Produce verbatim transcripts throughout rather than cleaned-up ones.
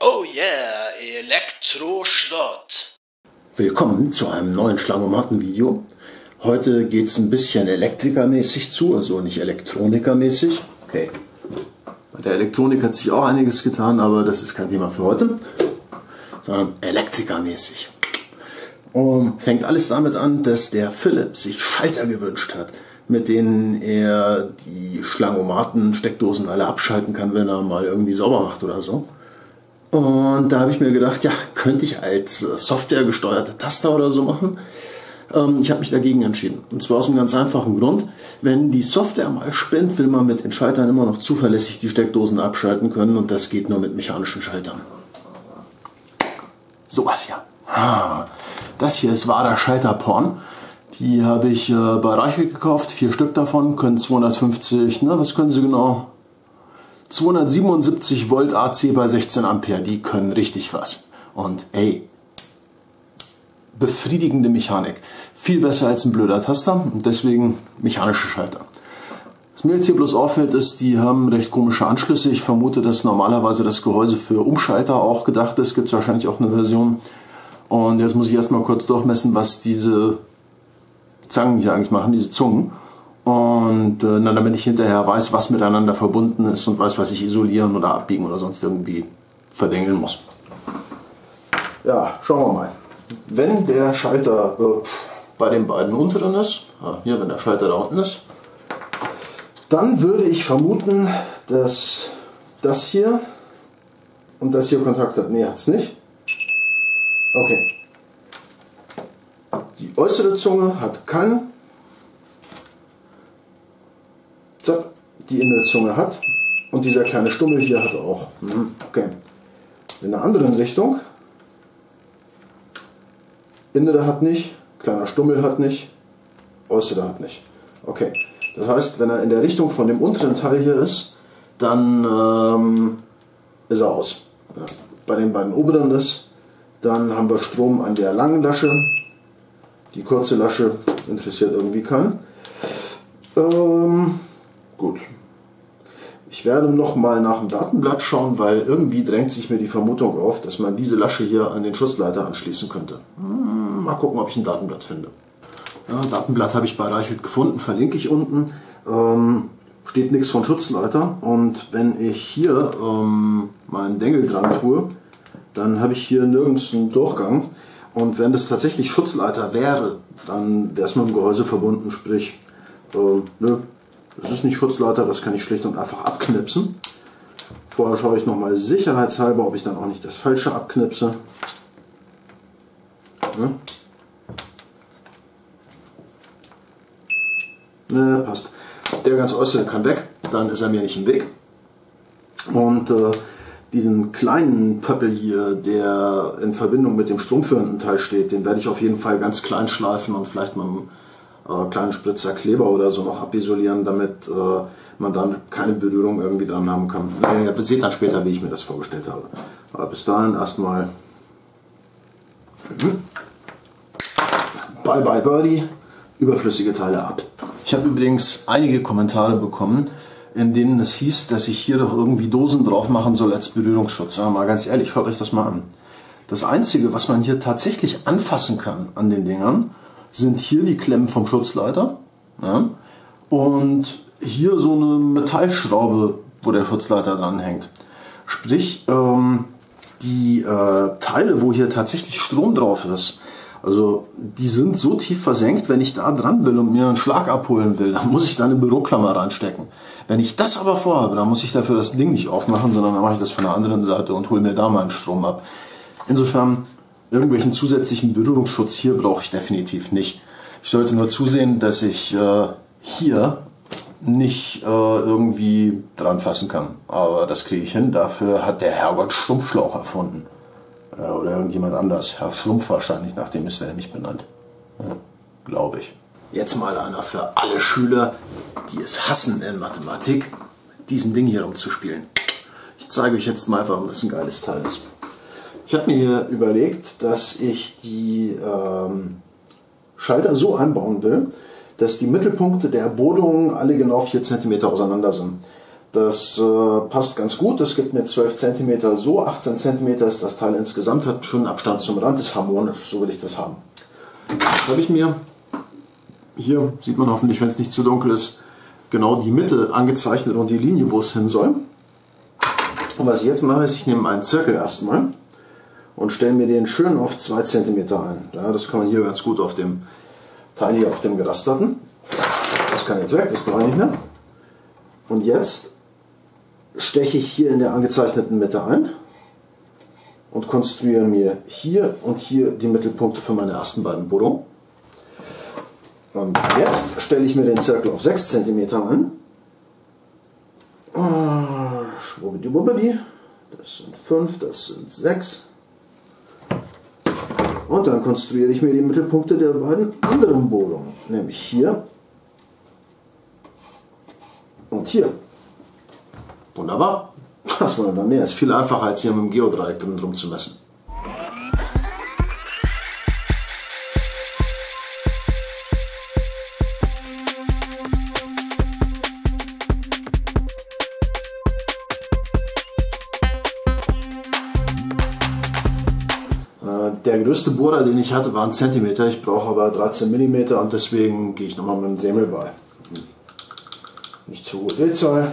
Oh yeah, Elektroschrott! Willkommen zu einem neuen Schlangomaten-Video. Heute geht es ein bisschen elektrikermäßig zu, also nicht elektronikermäßig. Okay. Bei der Elektronik hat sich auch einiges getan, aber das ist kein Thema für heute, sondern elektrikermäßig. Und fängt alles damit an, dass der Philipp sich Schalter gewünscht hat, mit denen er die Schlangomaten-Steckdosen alle abschalten kann, wenn er mal irgendwie sauber macht oder so. Und da habe ich mir gedacht, ja, könnte ich als softwaregesteuerte Taster oder so machen. Ähm, ich habe mich dagegen entschieden. Und zwar aus einem ganz einfachen Grund. Wenn die Software mal spinnt, will man mit den Schaltern immer noch zuverlässig die Steckdosen abschalten können. Und das geht nur mit mechanischen Schaltern. Sowas hier. Ah, das hier ist wahrer Schalterporn. Die habe ich äh, bei Reichelt gekauft. Vier Stück davon können zweihundertfünfzig, ne, was können sie genau? zweihundertsiebenundsiebzig Volt A C bei sechzehn Ampere, die können richtig was. Und ey, befriedigende Mechanik. Viel besser als ein blöder Taster und deswegen mechanische Schalter. Was mir jetzt hier bloß auffällt, ist, die haben recht komische Anschlüsse. Ich vermute, dass normalerweise das Gehäuse für Umschalter auch gedacht ist. Gibt es wahrscheinlich auch eine Version. Und jetzt muss ich erstmal kurz durchmessen, was diese Zangen hier eigentlich machen, diese Zungen. Und äh, dann, damit ich hinterher weiß, was miteinander verbunden ist und weiß, was ich isolieren oder abbiegen oder sonst irgendwie verdengeln muss. Ja, schauen wir mal. Wenn der Schalter äh, bei den beiden unteren ist, ah, hier, wenn der Schalter da unten ist, dann würde ich vermuten, dass das hier und das hier Kontakt hat. Ne, hat es nicht. Okay. Die äußere Zunge hat keinen. Die innere Zunge hat und dieser kleine Stummel hier hat auch. Okay. In der anderen Richtung, innere hat nicht, kleiner Stummel hat nicht, äußere hat nicht. Okay. Das heißt, wenn er in der Richtung von dem unteren Teil hier ist, dann ähm, ist er aus. Bei den beiden oberen ist, dann haben wir Strom an der langen Lasche. Die kurze Lasche interessiert irgendwie keinen. Ähm, Gut. Ich werde noch mal nach dem Datenblatt schauen, weil irgendwie drängt sich mir die Vermutung auf, dass man diese Lasche hier an den Schutzleiter anschließen könnte. Hm, mal gucken, ob ich ein Datenblatt finde. Ja, Datenblatt habe ich bei Reichelt gefunden, verlinke ich unten. Ähm, steht nichts von Schutzleiter und wenn ich hier ähm, meinen Dengel dran tue, dann habe ich hier nirgends einen Durchgang. Und wenn das tatsächlich Schutzleiter wäre, dann wäre es mit dem Gehäuse verbunden, sprich, äh, ne? Das ist nicht Schutzleiter, das kann ich schlicht und einfach abknipsen. Vorher schaue ich nochmal sicherheitshalber, ob ich dann auch nicht das Falsche abknipse. Ne, ne, passt. Der ganz äußere kann weg, dann ist er mir nicht im Weg. Und äh, diesen kleinen Pöppel hier, der in Verbindung mit dem stromführenden Teil steht, den werde ich auf jeden Fall ganz klein schleifen und vielleicht mal kleinen Spritzer Kleber oder so noch abisolieren, damit äh, man dann keine Berührung irgendwie dran haben kann. Naja, ihr seht dann später, wie ich mir das vorgestellt habe. Aber bis dahin erstmal Bye Bye Birdie, überflüssige Teile ab. Ich habe übrigens einige Kommentare bekommen, in denen es hieß, dass ich hier doch irgendwie Dosen drauf machen soll als Berührungsschutz. Aber mal ganz ehrlich, schaut euch das mal an. Das Einzige, was man hier tatsächlich anfassen kann an den Dingern, sind hier die Klemmen vom Schutzleiter, ja, und hier so eine Metallschraube, wo der Schutzleiter dran hängt. Sprich, ähm, die äh, Teile, wo hier tatsächlich Strom drauf ist, also die sind so tief versenkt, wenn ich da dran will und mir einen Schlag abholen will, dann muss ich da eine Büroklammer reinstecken. Wenn ich das aber vorhabe, dann muss ich dafür das Ding nicht aufmachen, sondern dann mache ich das von der anderen Seite und hole mir da meinen Strom ab. Insofern, irgendwelchen zusätzlichen Berührungsschutz hier brauche ich definitiv nicht. Ich sollte nur zusehen, dass ich äh, hier nicht äh, irgendwie dran fassen kann. Aber das kriege ich hin. Dafür hat der Herbert Schrumpfschlauch erfunden. Ja, oder irgendjemand anders. Herr Schrumpf wahrscheinlich, nachdem ist er nämlich benannt. Ja, glaube ich. Jetzt mal einer für alle Schüler, die es hassen in Mathematik, mit diesem Ding hier rumzuspielen. Ich zeige euch jetzt mal, warum das ein geiles Teil ist. Ich habe mir hier überlegt, dass ich die ähm, Schalter so einbauen will, dass die Mittelpunkte der Bohrungen alle genau vier Zentimeter auseinander sind. Das äh, passt ganz gut, das gibt mir zwölf Zentimeter so, achtzehn Zentimeter ist das Teil insgesamt, hat einen schönen Abstand zum Rand, ist harmonisch, so will ich das haben. Jetzt habe ich mir, hier sieht man hoffentlich, wenn es nicht zu dunkel ist, genau die Mitte angezeichnet und die Linie, wo es hin soll. Und was ich jetzt mache, ist, ich nehme einen Zirkel erstmal und stelle mir den schön auf zwei Zentimeter ein. Ja, das kann man hier ganz gut auf dem Teil hier, auf dem gerasterten. Das kann jetzt weg, das brauche ich nicht mehr. Und jetzt steche ich hier in der angezeichneten Mitte ein und konstruiere mir hier und hier die Mittelpunkte für meine ersten beiden Bohrungen. Und jetzt stelle ich mir den Zirkel auf sechs Zentimeter ein. Schwubbidi-wubbidi. Das sind fünf, das sind sechs. Und dann konstruiere ich mir die Mittelpunkte der beiden anderen Bohrungen, nämlich hier und hier. Wunderbar. Das wollen wir mehr. Ist viel einfacher, als hier mit dem Geodreieck drin rum zu messen. Der größte Bohrer, den ich hatte, war ein Zentimeter. Ich brauche aber dreizehn Millimeter und deswegen gehe ich nochmal mit dem Dremel bei. Nicht so gut, Drehzahl.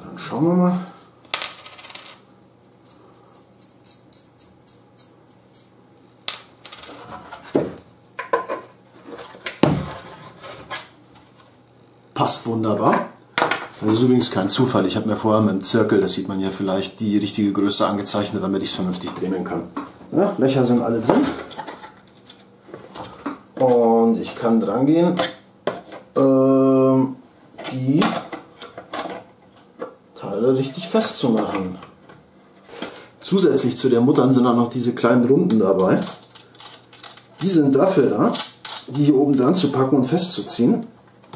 Dann schauen wir mal. Passt wunderbar. Das ist übrigens kein Zufall. Ich habe mir vorher mit dem Zirkel, das sieht man ja vielleicht, die richtige Größe angezeichnet, damit ich es vernünftig drehen kann. Ja, Löcher sind alle drin. Und ich kann dran gehen. Ähm, die Teile richtig festzumachen. Zusätzlich zu der Muttern sind auch noch diese kleinen Runden dabei. Die sind dafür da, die hier oben dran zu packen und festzuziehen.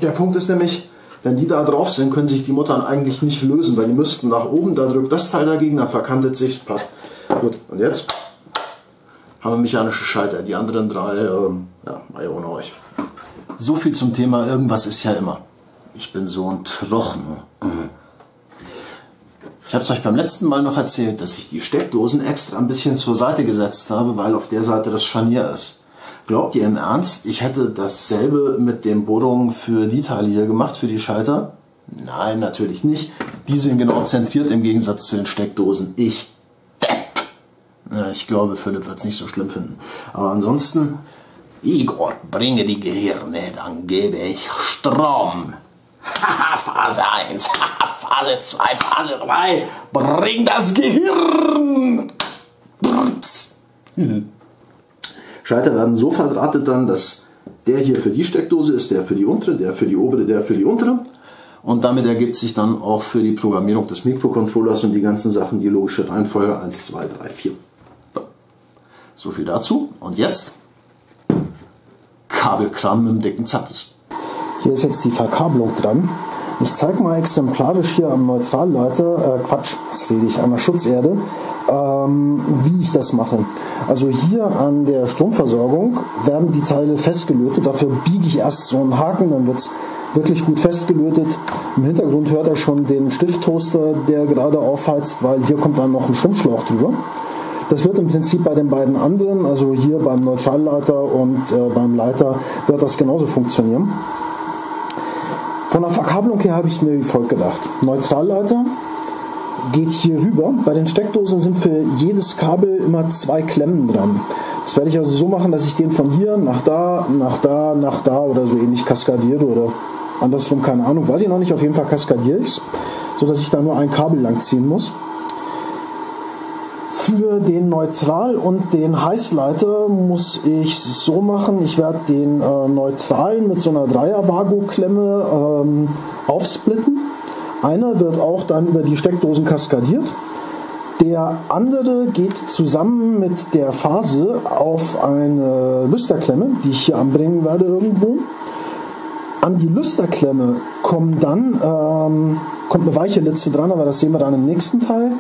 Der Punkt ist nämlich, wenn die da drauf sind, können sich die Muttern eigentlich nicht lösen, weil die müssten nach oben, da drückt das Teil dagegen, dann verkantet sich, passt. Gut, und jetzt haben wir mechanische Schalter, die anderen drei, ähm, ja, mal ohne euch. So viel zum Thema, irgendwas ist ja immer. Ich bin so ein Trochen. Ich habe es euch beim letzten Mal noch erzählt, dass ich die Steckdosen extra ein bisschen zur Seite gesetzt habe, weil auf der Seite das Scharnier ist. Glaubt ihr im Ernst, ich hätte dasselbe mit den Bohrungen für die Teile hier gemacht, für die Schalter? Nein, natürlich nicht. Die sind genau zentriert im Gegensatz zu den Steckdosen. Ich ja, ich glaube, Philipp wird es nicht so schlimm finden. Aber ansonsten, Igor, bringe die Gehirne, dann gebe ich Strom. Haha, Phase eins, Phase zwei, Phase drei, bring das Gehirn. Schalter werden so verdrahtet dann, dass der hier für die Steckdose ist, der für die untere, der für die obere, der für die untere. Und damit ergibt sich dann auch für die Programmierung des Mikrocontrollers und die ganzen Sachen die logische Reihenfolge eins, zwei, drei, vier. So viel dazu. Und jetzt Kabelkram mit dem dicken Zappes. Hier ist jetzt die Verkabelung dran. Ich zeige mal exemplarisch hier am Neutralleiter, äh Quatsch, jetzt rede ich, an der Schutzerde, ähm, wie ich das mache. Also hier an der Stromversorgung werden die Teile festgelötet, dafür biege ich erst so einen Haken, dann wird es wirklich gut festgelötet. Im Hintergrund hört er schon den Stifttoaster, der gerade aufheizt, weil hier kommt dann noch ein Stromschlauch drüber. Das wird im Prinzip bei den beiden anderen, also hier beim Neutralleiter und äh, beim Leiter, wird das genauso funktionieren. Von der Verkabelung her habe ich es mir wie folgt gedacht. Neutralleiter geht hier rüber. Bei den Steckdosen sind für jedes Kabel immer zwei Klemmen dran. Das werde ich also so machen, dass ich den von hier nach da, nach da, nach da oder so ähnlich kaskadiere oder andersrum, keine Ahnung, weiß ich noch nicht. Auf jeden Fall kaskadiere ich es, sodass ich da nur ein Kabel lang ziehen muss. Für den Neutral- und den Heißleiter muss ich so machen, ich werde den äh, Neutralen mit so einer Dreier-WAGO-Klemme ähm, aufsplitten. Einer wird auch dann über die Steckdosen kaskadiert. Der andere geht zusammen mit der Phase auf eine Lüsterklemme, die ich hier anbringen werde irgendwo. An die Lüsterklemme kommen dann, ähm, kommt eine weiche Litze dran, aber das sehen wir dann im nächsten Teil.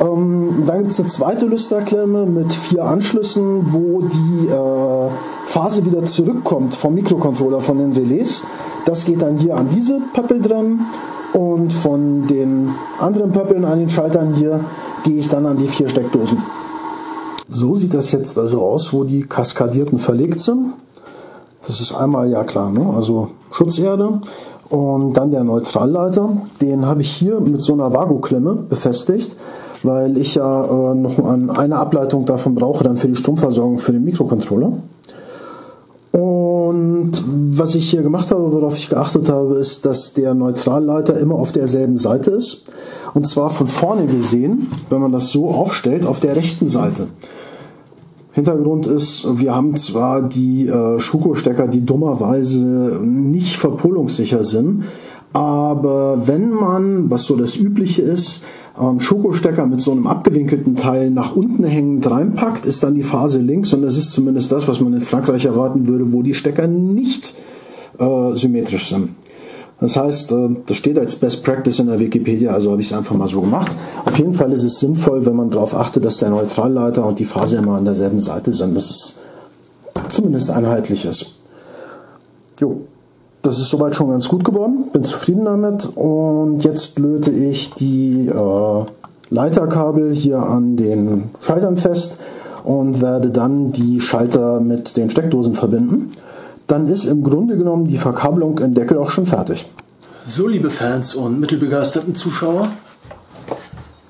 Ähm, dann gibt es eine zweite Lüsterklemme mit vier Anschlüssen, wo die äh, Phase wieder zurückkommt vom Mikrocontroller, von den Relais. Das geht dann hier an diese Pöppel dran und von den anderen Pöppeln an den Schaltern hier gehe ich dann an die vier Steckdosen. So sieht das jetzt also aus, wo die Kaskadierten verlegt sind. Das ist einmal, ja klar, ne? Also Schutzerde und dann der Neutralleiter. Den habe ich hier mit so einer WAGO-Klemme befestigt, weil ich ja äh, noch eine Ableitung davon brauche, dann für die Stromversorgung für den Mikrocontroller. Und was ich hier gemacht habe, worauf ich geachtet habe, ist, dass der Neutralleiter immer auf derselben Seite ist. Und zwar von vorne gesehen, wenn man das so aufstellt, auf der rechten Seite. Hintergrund ist, wir haben zwar die äh, Schuko-Stecker, die dummerweise nicht verpolungssicher sind, aber wenn man, was so das Übliche ist, ähm, Schuko-Stecker mit so einem abgewinkelten Teil nach unten hängend reinpackt, ist dann die Phase links und das ist zumindest das, was man in Frankreich erwarten würde, wo die Stecker nicht äh, symmetrisch sind. Das heißt, das steht als Best Practice in der Wikipedia, also habe ich es einfach mal so gemacht. Auf jeden Fall ist es sinnvoll, wenn man darauf achtet, dass der Neutralleiter und die Phase immer an derselben Seite sind, dass es zumindest einheitlich ist. Jo, das ist soweit schon ganz gut geworden, bin zufrieden damit und jetzt löte ich die äh, Leiterkabel hier an den Schaltern fest und werde dann die Schalter mit den Steckdosen verbinden. Dann ist im Grunde genommen die Verkabelung im Deckel auch schon fertig. So, liebe Fans und mittelbegeisterten Zuschauer.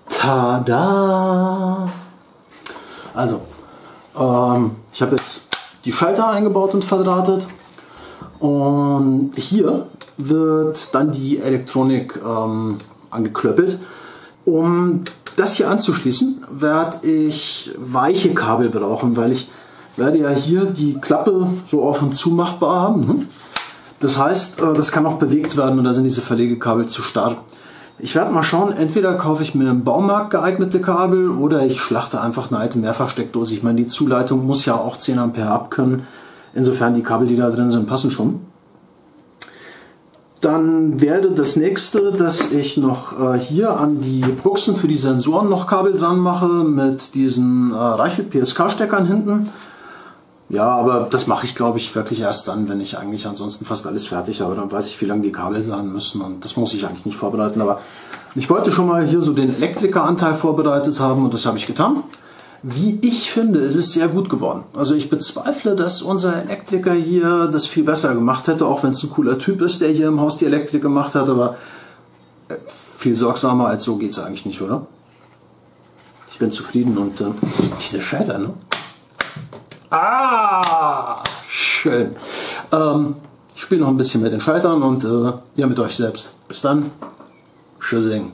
Tada! Also, ähm, ich habe jetzt die Schalter eingebaut und verdrahtet. Und hier wird dann die Elektronik ähm, angeklöppelt. Um das hier anzuschließen, werde ich weiche Kabel brauchen, weil ich werde ja hier die Klappe so auf und zu machbar haben. Das heißt, das kann auch bewegt werden und da sind diese Verlegekabel zu starr. Ich werde mal schauen, entweder kaufe ich mir im Baumarkt geeignete Kabel oder ich schlachte einfach eine alte Mehrfachsteckdose. Ich meine, die Zuleitung muss ja auch zehn Ampere abkönnen. Insofern die Kabel, die da drin sind, passen schon. Dann werde das nächste, dass ich noch äh, hier an die Buchsen für die Sensoren noch Kabel dran mache mit diesen äh, Reichelt P S K-Steckern hinten. Ja, aber das mache ich, glaube ich, wirklich erst dann, wenn ich eigentlich ansonsten fast alles fertig habe. Dann weiß ich, wie lang die Kabel sein müssen und das muss ich eigentlich nicht vorbereiten. Aber ich wollte schon mal hier so den Elektrikeranteil vorbereitet haben und das habe ich getan. Wie ich finde, es ist sehr gut geworden. Also ich bezweifle, dass unser Elektriker hier das viel besser gemacht hätte, auch wenn es ein cooler Typ ist, der hier im Haus die Elektrik gemacht hat. Aber viel sorgsamer als so geht es eigentlich nicht, oder? Ich bin zufrieden und äh, diese Schalter, ne? Ah, schön. Ähm, ich spiele noch ein bisschen mit den Schaltern und äh, ihr mit euch selbst. Bis dann. Tschüssing.